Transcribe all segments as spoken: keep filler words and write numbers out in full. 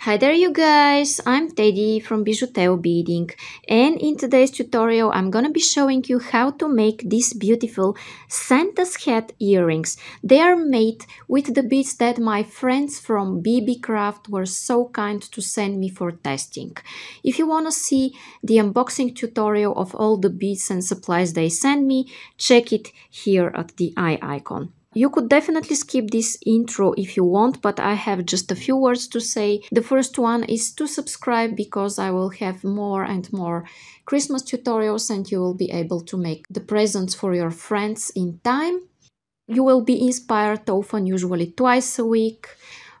Hi there you guys, I'm Teddy from Bijuteo Beading, and in today's tutorial I'm gonna be showing you how to make these beautiful Santa's hat earrings. They are made with the beads that my friends from BeeBeecraft were so kind to send me for testing. If you wanna see the unboxing tutorial of all the beads and supplies they sent me, check it here at the eye icon. You could definitely skip this intro if you want, but I have just a few words to say. The first one is to subscribe, because I will have more and more Christmas tutorials and you will be able to make the presents for your friends in time. You will be inspired often, usually twice a week.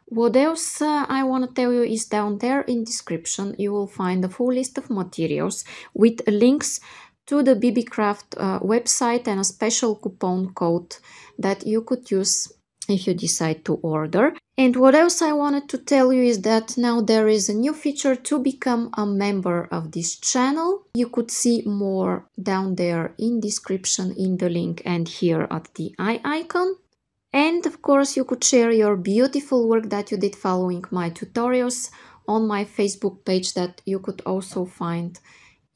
What else uh, I want to tell you is down there in description you will find a full list of materials with links to the BeeBeecraft uh, website and a special coupon code that you could use if you decide to order. And what else I wanted to tell you is that now there is a new feature to become a member of this channel. You could see more down there in description, in the link, and here at the eye icon. And of course you could share your beautiful work that you did following my tutorials on my Facebook page that you could also find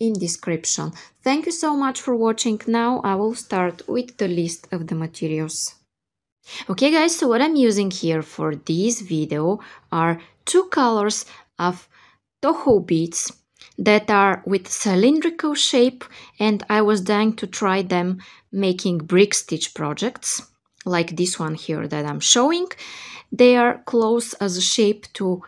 in description. Thank you so much for watching. Now I will start with the list of the materials. Okay guys, so what I'm using here for this video are two colors of Toho beads that are with cylindrical shape, and I was dying to try them making brick stitch projects like this one here that I'm showing. They are close as a shape to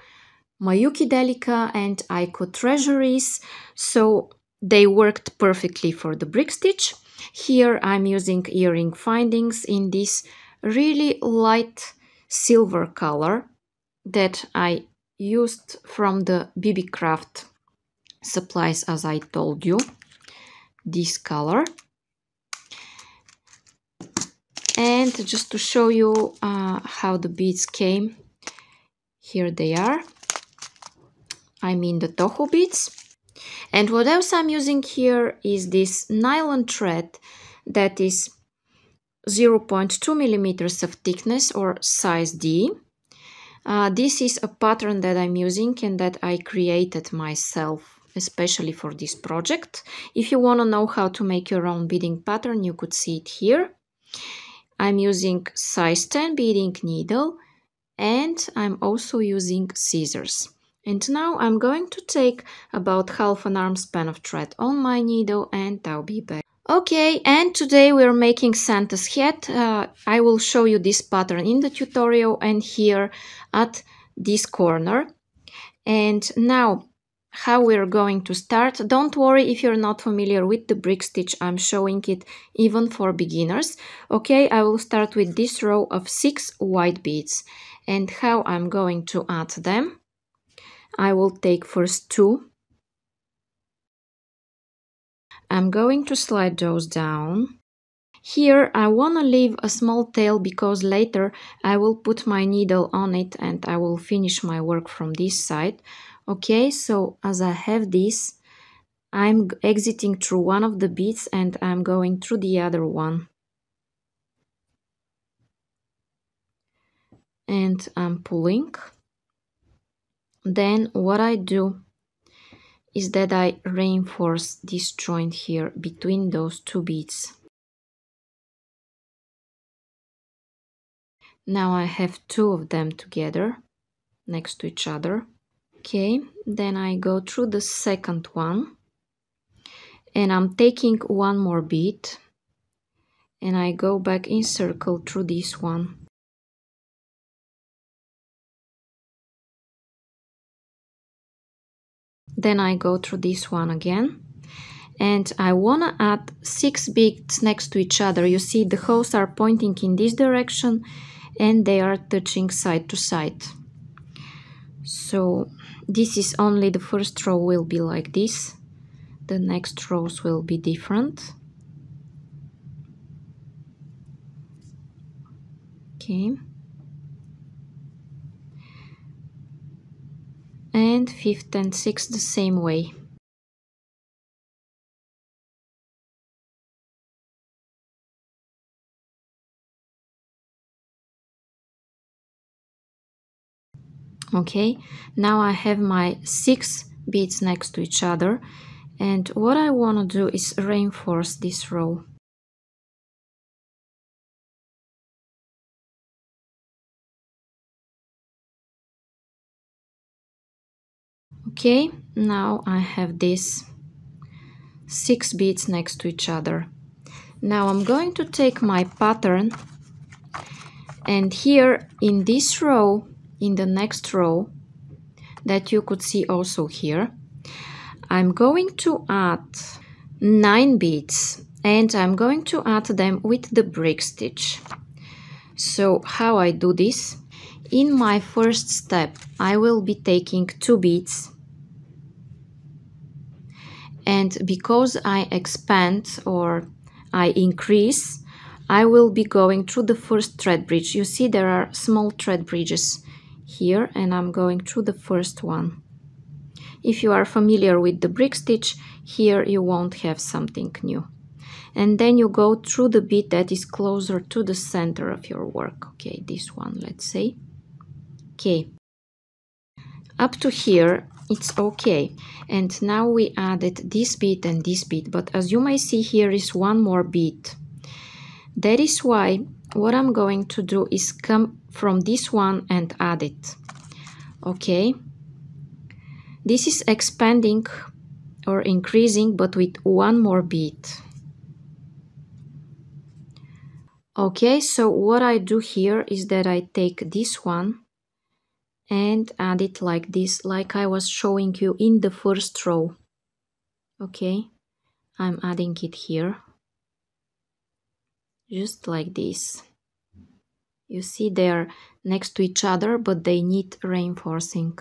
Miyuki Delica and Aiko Treasuries, so they worked perfectly for the brick stitch. Here I'm using earring findings in this really light silver color that I used from the BeeBeecraft supplies, as I told you, this color. And just to show you uh, how the beads came, here they are. I mean the Toho beads. And what else I'm using here is this nylon thread that is zero point two millimeters of thickness, or size D. Uh, this is a pattern that I'm using and that I created myself, especially for this project. If you want to know how to make your own beading pattern, you could see it here. I'm using size ten beading needle, and I'm also using scissors. And now I'm going to take about half an arm span of thread on my needle, and I'll be back. Okay, and today we're making Santa's hat. Uh, I will show you this pattern in the tutorial and here at this corner. And now how we're going to start. Don't worry if you're not familiar with the brick stitch. I'm showing it even for beginners. Okay, I will start with this row of six white beads. And how I'm going to add them. I will take first two. I'm going to slide those down. Here I want to leave a small tail because later I will put my needle on it and I will finish my work from this side. Okay, so as I have this, I'm exiting through one of the beads and I'm going through the other one. And I'm pulling. Then what I do is that I reinforce this joint here between those two beads. Now I have two of them together next to each other. Okay, then I go through the second one and I'm taking one more bead and I go back in circle through this one. Then I go through this one again, and I want to add six beads next to each other. You see the holes are pointing in this direction and they are touching side to side. So this is only the first row will be like this. The next rows will be different. Okay. And fifth and sixth the same way. Okay, now I have my six beads next to each other, and what I want to do is reinforce this row. Okay, now I have this six beads next to each other. Now I'm going to take my pattern, and here in this row, in the next row that you could see also here, I'm going to add nine beads, and I'm going to add them with the brick stitch. So how I do this? In my first step, I will be taking two beads. And because I expand or I increase, I will be going through the first thread bridge. You see there are small thread bridges here, and I'm going through the first one. If you are familiar with the brick stitch, here you won't have something new. And then you go through the bead that is closer to the center of your work. Okay, this one, let's say. Okay, up to here it's okay, and now we added this bead and this bead, but as you may see, here is one more bead. That is why what I'm going to do is come from this one and add it. Okay, this is expanding or increasing, but with one more bead. Okay, so what I do here is that I take this one and add it like this, like I was showing you in the first row. Okay, I'm adding it here, just like this. You see they are next to each other, but they need reinforcing.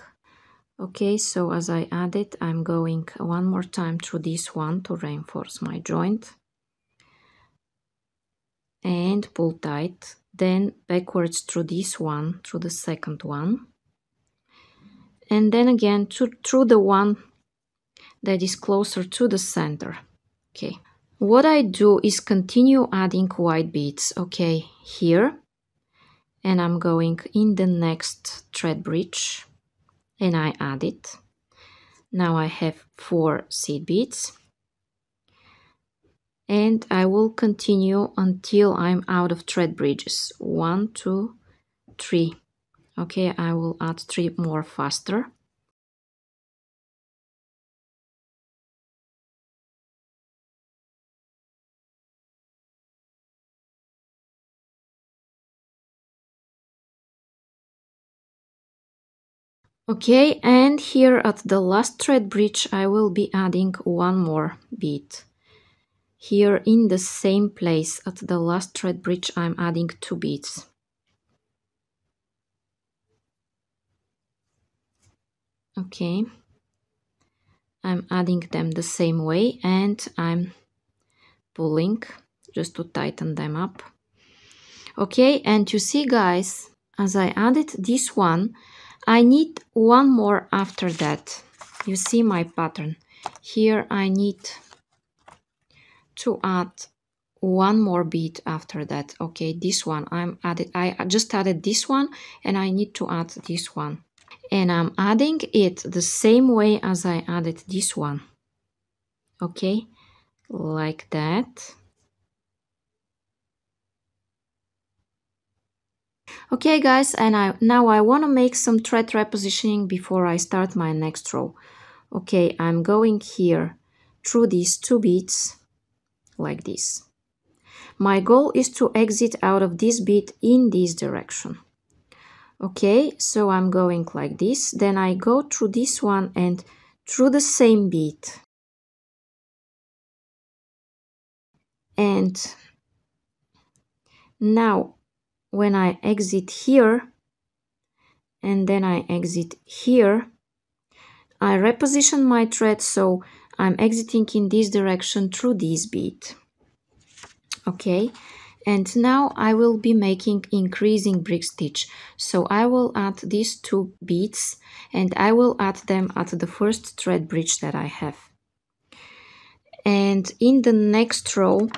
Okay, so as I add it, I'm going one more time through this one to reinforce my joint. And pull tight, then backwards through this one, through the second one, and then again to, through the one that is closer to the center. Okay, what I do is continue adding white beads, okay, here, and I'm going in the next thread bridge, and I add it. Now I have four seed beads. And I will continue until I'm out of thread bridges. One, two, three. Okay, I will add three more faster. Okay, and here at the last thread bridge, I will be adding one more bead. Here in the same place at the last thread bridge, I'm adding two beads. Okay, I'm adding them the same way, and I'm pulling just to tighten them up. Okay, and you see guys, as I added this one, I need one more after that. You see my pattern. Here I need to add one more bead after that. Okay, this one I'm added, I just added this one, and I need to add this one, and I'm adding it the same way as I added this one. Okay, like that. Okay guys, and I now I want to make some thread repositioning before I start my next row. Okay, I'm going here through these two beads like this. My goal is to exit out of this bead in this direction. Okay, so I'm going like this, then I go through this one and through the same bead. And now when I exit here and then I exit here, I reposition my thread, so I'm exiting in this direction through this bead. Okay, and now I will be making increasing brick stitch. So I will add these two beads, and I will add them at the first thread bridge that I have. And in the next row,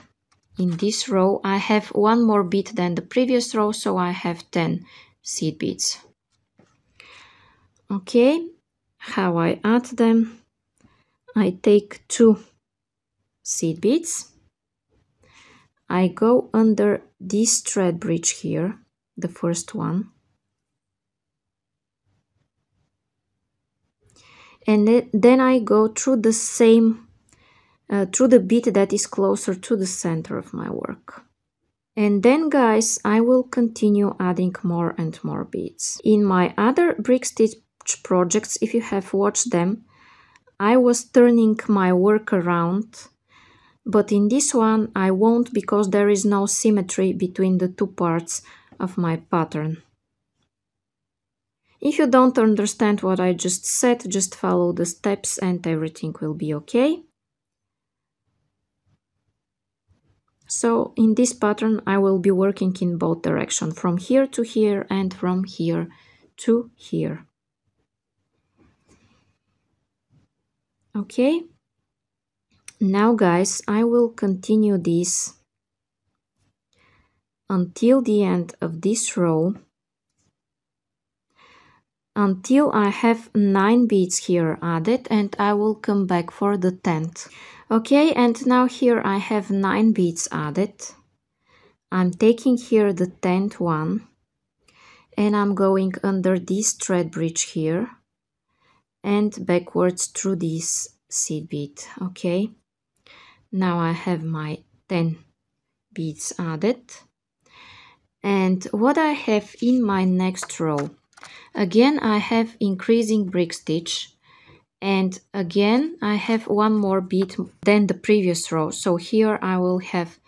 in this row, I have one more bead than the previous row, so I have ten seed beads. Okay, how I add them? I take two seed beads, I go under this thread bridge here, the first one, and then I go through the same, uh, through the bead that is closer to the center of my work. And then, guys, I will continue adding more and more beads. In my other brick stitch projects, if you have watched them, I was turning my work around, but in this one I won't, because there is no symmetry between the two parts of my pattern. If you don't understand what I just said, just follow the steps and everything will be okay. So in this pattern I will be working in both directions, from here to here and from here to here. Okay, now guys, I will continue this until the end of this row, until I have nine beads here added, and I will come back for the tenth. Okay, and now here I have nine beads added. I'm taking here the tenth one and I'm going under this thread bridge here and backwards through this seed bead. Okay, now I have my ten beads added. And what I have in my next row, again I have increasing brick stitch. And again, I have one more bead than the previous row, so here I will have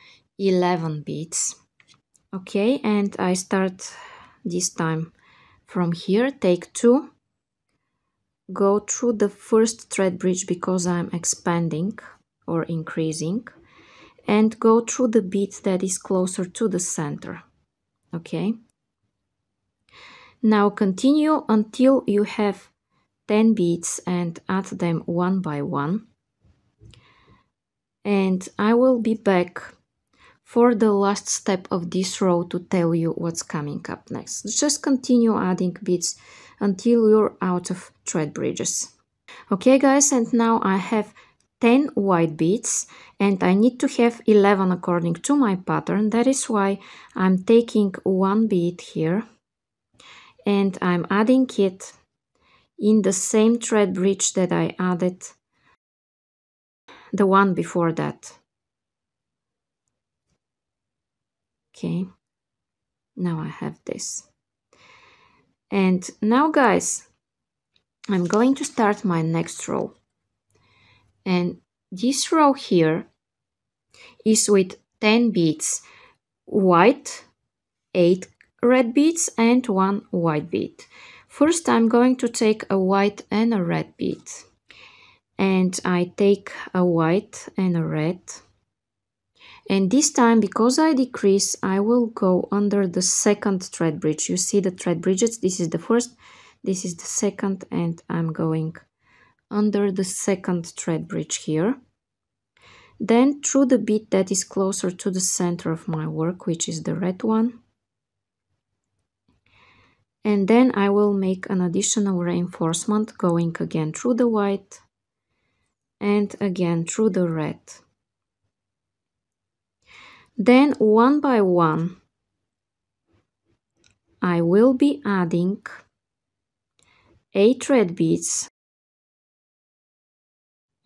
eleven beads. Okay, and I start this time from here, take two, go through the first thread bridge because I'm expanding or increasing, and go through the bead that is closer to the center. Okay, now continue until you have ten beads and add them one by one, and I will be back for the last step of this row to tell you what's coming up next. Just continue adding beads until you're out of thread bridges. Okay guys, and now I have ten white beads and I need to have eleven according to my pattern. That is why I'm taking one bead here and I'm adding it in the same thread bridge that I added the one before that. Okay, now I have this. And now guys, I'm going to start my next row. And this row here is with ten beads, white, eight red beads and one white bead. First, I'm going to take a white and a red bead, and I take a white and a red, and this time, because I decrease, I will go under the second thread bridge. You see the thread bridges, this is the first, this is the second, and I'm going under the second thread bridge here, then through the bead that is closer to the center of my work, which is the red one. And then I will make an additional reinforcement going again through the white and again through the red. Then one by one I will be adding eight red beads.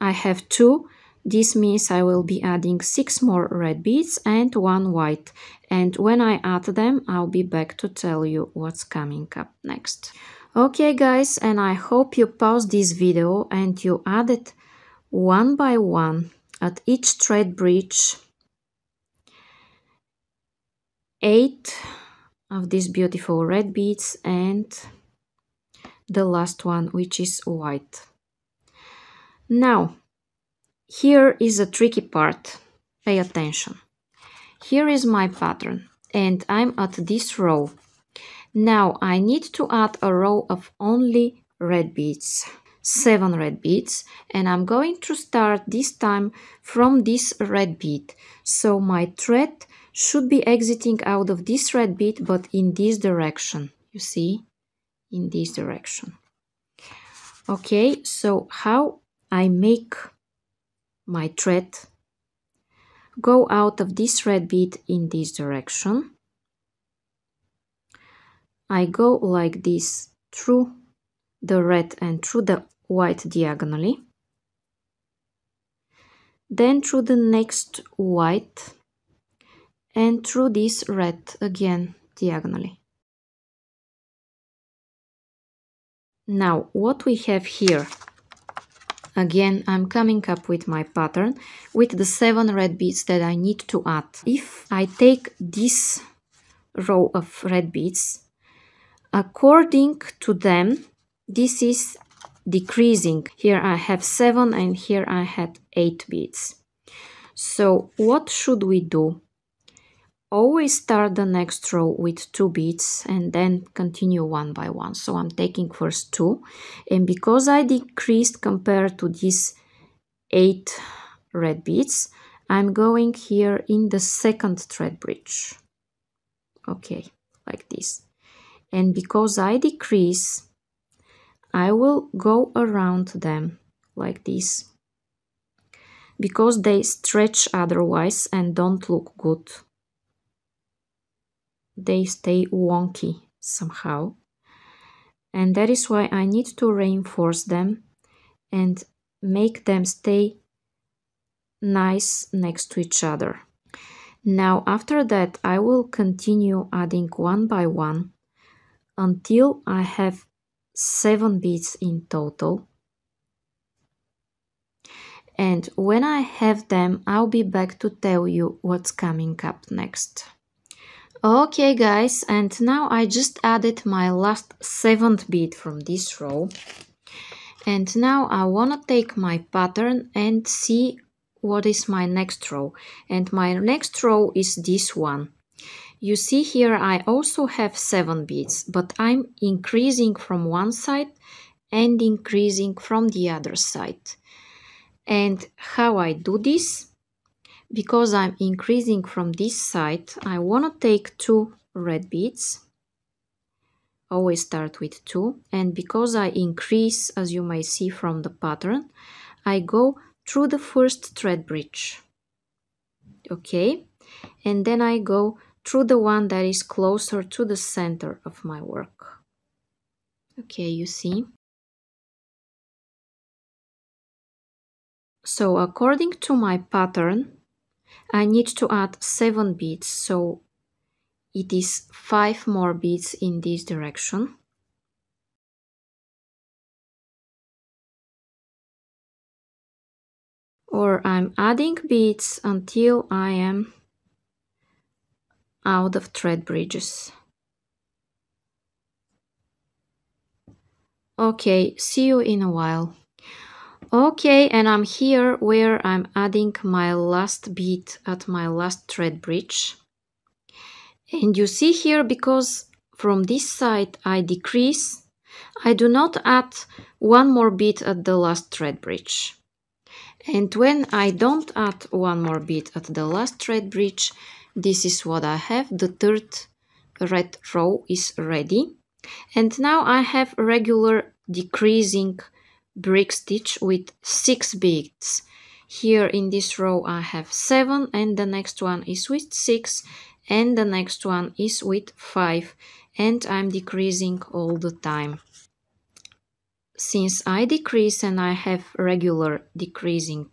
I have two. This means I will be adding six more red beads and one white. And when I add them, I'll be back to tell you what's coming up next. Okay guys, and I hope you paused this video and you added one by one at each thread bridge eight of these beautiful red beads and the last one, which is white. Now, here is a tricky part, pay attention. Here is my pattern and I'm at this row. Now I need to add a row of only red beads, seven red beads, and I'm going to start this time from this red bead. So my thread should be exiting out of this red bead, but in this direction, you see, in this direction. Okay, so how I make my thread go out of this red bead in this direction. I go like this through the red and through the white diagonally, then through the next white and through this red again diagonally. Now what we have here, again I'm coming up with my pattern with the seven red beads that I need to add. If I take this row of red beads, according to them this is decreasing. Here I have seven and here I had eight beads. So what should we do? Always start the next row with two beads and then continue one by one. So I'm taking first two, and because I decreased compared to these eight red beads, I'm going here in the second thread bridge. Okay, like this. And because I decrease, I will go around them like this, because they stretch otherwise and don't look good. They stay wonky somehow, and that is why I need to reinforce them and make them stay nice next to each other. Now after that I will continue adding one by one until I have seven beads in total, and when I have them I'll be back to tell you what's coming up next. Okay guys, and now I just added my last seventh bead from this row, and now I wanna take my pattern and see what is my next row, and my next row is this one. You see here I also have seven beads, but I'm increasing from one side and increasing from the other side. And how I do this? Because I'm increasing from this side, I want to take two red beads, always start with two, and because I increase, as you may see from the pattern, I go through the first thread bridge, okay, and then I go through the one that is closer to the center of my work. Okay, you see? So according to my pattern, I need to add seven beads, so it is five more beads in this direction. Or I'm adding beads until I am out of thread bridges. Okay, see you in a while. Okay, and I'm here where I'm adding my last bead at my last thread bridge, and you see here, because from this side I decrease, I do not add one more bead at the last thread bridge, and when I don't add one more bead at the last thread bridge, this is what I have. The third red row is ready, and now I have regular decreasing brick stitch with six beads. Here in this row I have seven, and the next one is with six, and the next one is with five, and I'm decreasing all the time. Since I decrease and I have regular decreasing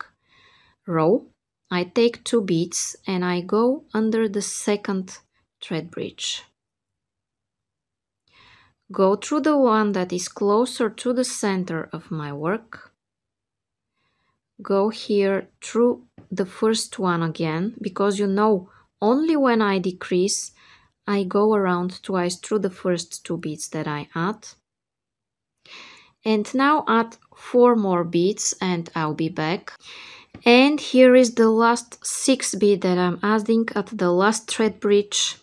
row, I take two beads and I go under the second thread bridge. Go through the one that is closer to the center of my work. Go here through the first one again, because you know only when I decrease I go around twice through the first two beads that I add. And now add four more beads and I'll be back. And here is the last six bead that I'm adding at the last thread bridge.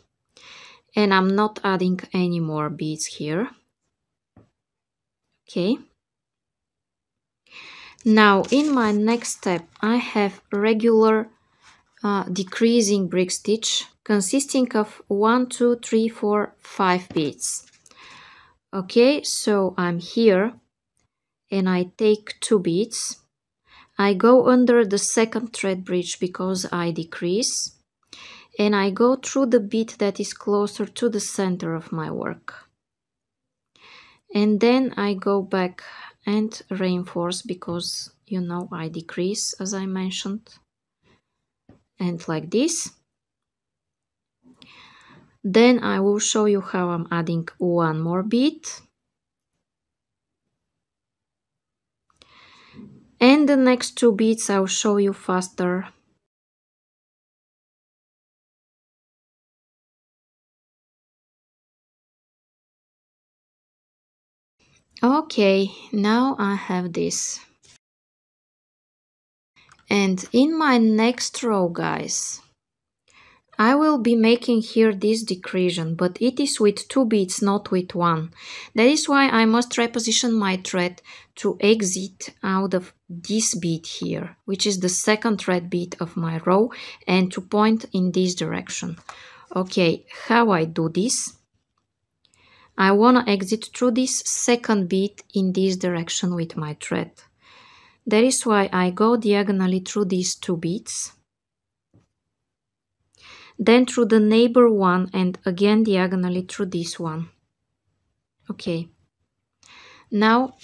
And I'm not adding any more beads here. Okay. Now in my next step I have regular uh, decreasing brick stitch consisting of one, two, three, four, five beads. Okay, so I'm here and I take two beads. I go under the second thread bridge because I decrease, and I go through the bead that is closer to the center of my work. And then I go back and reinforce because, you know, I decrease as I mentioned. And like this. Then I will show you how I'm adding one more bead. And the next two beads I'll show you faster. Okay, now I have this. And in my next row, guys, I will be making here this decrease, but it is with two beads, not with one. That is why I must reposition my thread to exit out of this bead here, which is the second thread bead of my row, and to point in this direction. Okay, how I do this? I want to exit through this second bead in this direction with my thread. That is why I go diagonally through these two beads, then through the neighbor one, and again diagonally through this one. Okay, now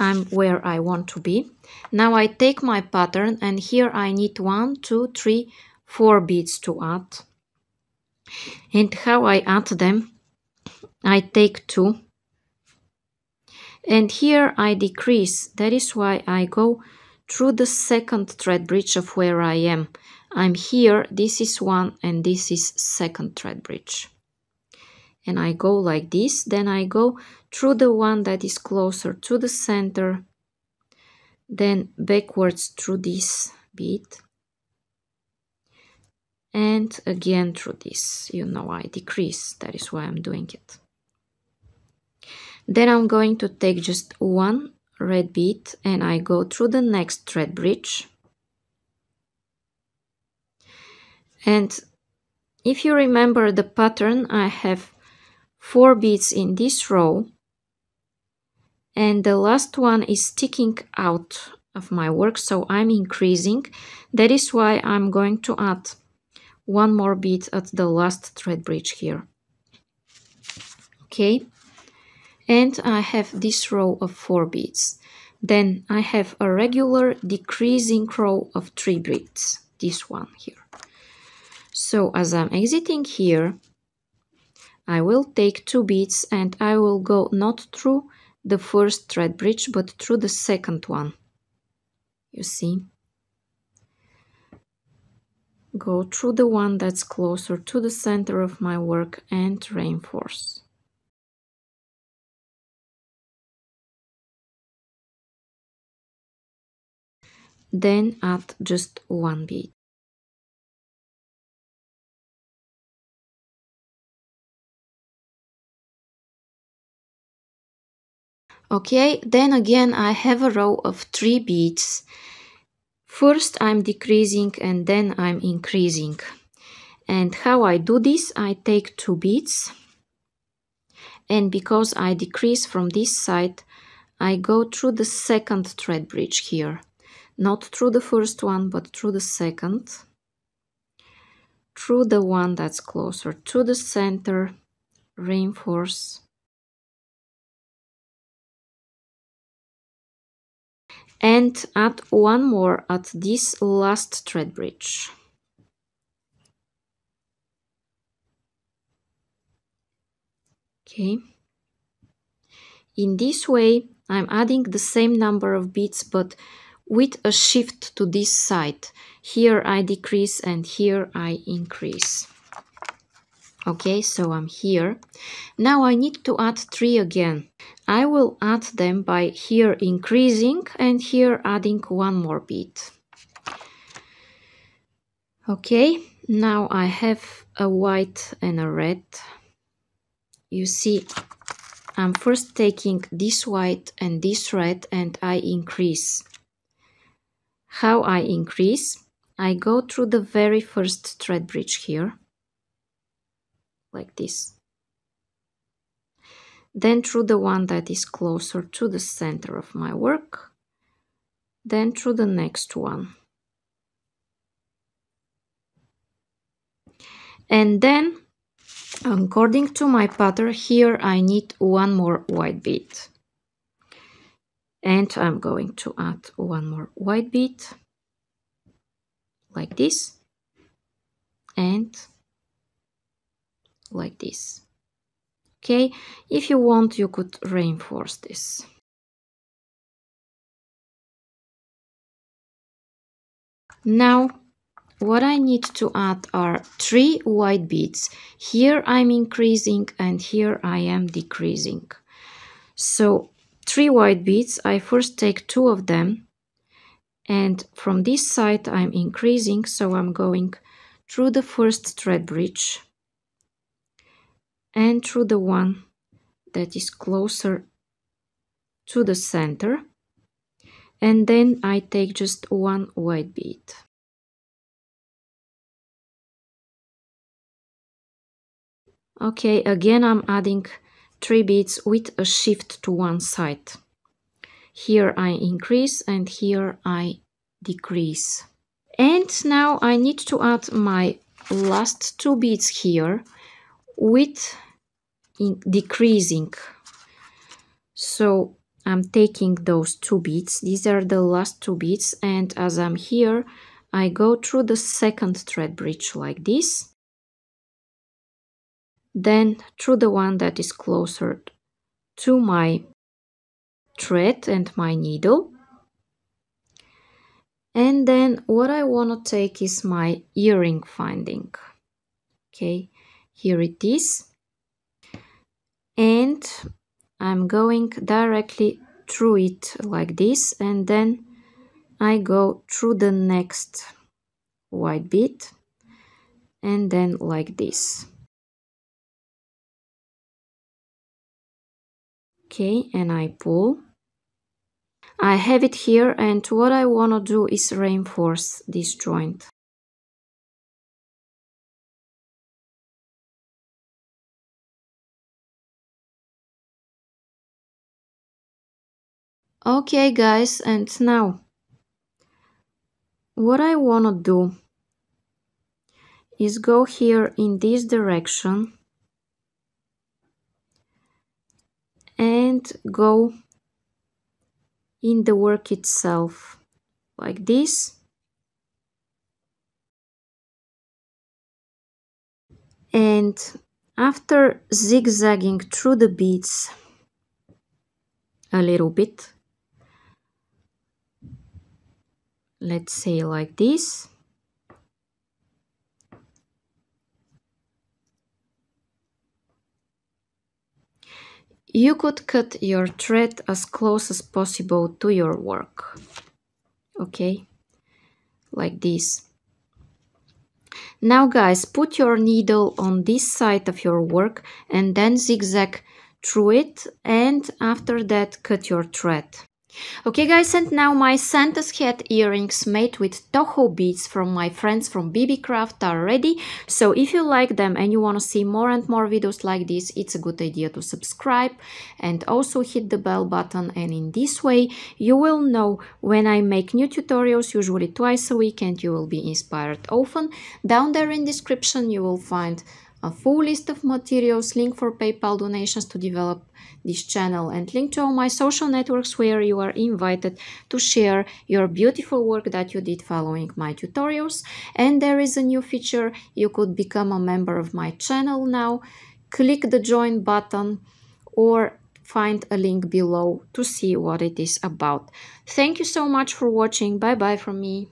I'm where I want to be. Now I take my pattern, and here I need one, two, three, four beads to add. And how I add them? I take two, and here I decrease. That is why I go through the second thread bridge of where I am. I'm here, this is one, and this is second thread bridge. And I go like this, then I go through the one that is closer to the center, then backwards through this bead, and again through this. You know, I decrease, that is why I'm doing it. Then I'm going to take just one red bead, and I go through the next thread bridge. And if you remember the pattern, I have four beads in this row, and the last one is sticking out of my work, so I'm increasing. That is why I'm going to add one more bead at the last thread bridge here. Okay, and I have this row of four beads. Then I have a regular decreasing row of three beads, this one here. So as I'm exiting here, I will take two beads, and I will go not through the first thread bridge, but through the second one. You see? Go through the one that's closer to the center of my work and reinforce. Then add just one bead. Okay, then again I have a row of three beads. First I'm decreasing, and then I'm increasing. And how I do this, I take two beads, and because I decrease from this side, I go through the second thread bridge here. Not through the first one, but through the second. Through the one that's closer to the center, reinforce. And add one more at this last thread bridge. Okay. In this way, I'm adding the same number of beads, but with a shift to this side. Here I decrease, and here I increase. Okay, so I'm here. Now I need to add three again. I will add them by here increasing and here adding one more bead. Okay, now I have a white and a red. You see, I'm first taking this white and this red, and I increase. How I increase? I go through the very first thread bridge here. Like this. then through the one that is closer to the center of my work, then through the next one. And then, according to my pattern here, I need one more white bead. And I'm going to add one more white bead, like this, and like this. Okay, if you want, you could reinforce this. Now, what I need to add are three white beads. Here I'm increasing and here I am decreasing. So three white beads, I first take two of them, and from this side I'm increasing, so I'm going through the first thread bridge and through the one that is closer to the center, and then I take just one white bead. Okay, again I'm adding three beads with a shift to one side. Here I increase and here I decrease. And now I need to add my last two beads here with in decreasing. So I'm taking those two beads, these are the last two beads, and as I'm here, I go through the second thread bridge like this, then through the one that is closer to my thread and my needle. And then what I want to take is my earring finding. Okay, here it is. And I'm going directly through it like this, and then I go through the next white bead and then like this. Okay, and I pull. I have it here, and what I want to do is reinforce this joint. Okay guys, and now what I want to do is go here in this direction and go in the work itself like this, and after zigzagging through the beads a little bit, let's say like this, you could cut your thread as close as possible to your work. Okay, like this. Now guys, put your needle on this side of your work and then zigzag through it, and after that cut your thread. Okay guys, and now my Santa's hat earrings made with Toho beads from my friends from BeeBeecraft are ready. So if you like them and you want to see more and more videos like this, it's a good idea to subscribe and also hit the bell button, and in this way you will know when I make new tutorials, usually twice a week, and you will be inspired often. Down there in description you will find a full list of materials, link for PayPal donations to develop this channel, and link to all my social networks where you are invited to share your beautiful work that you did following my tutorials. And there is a new feature, you could become a member of my channel now. Click the join button or find a link below to see what it is about. Thank you so much for watching. Bye bye from me.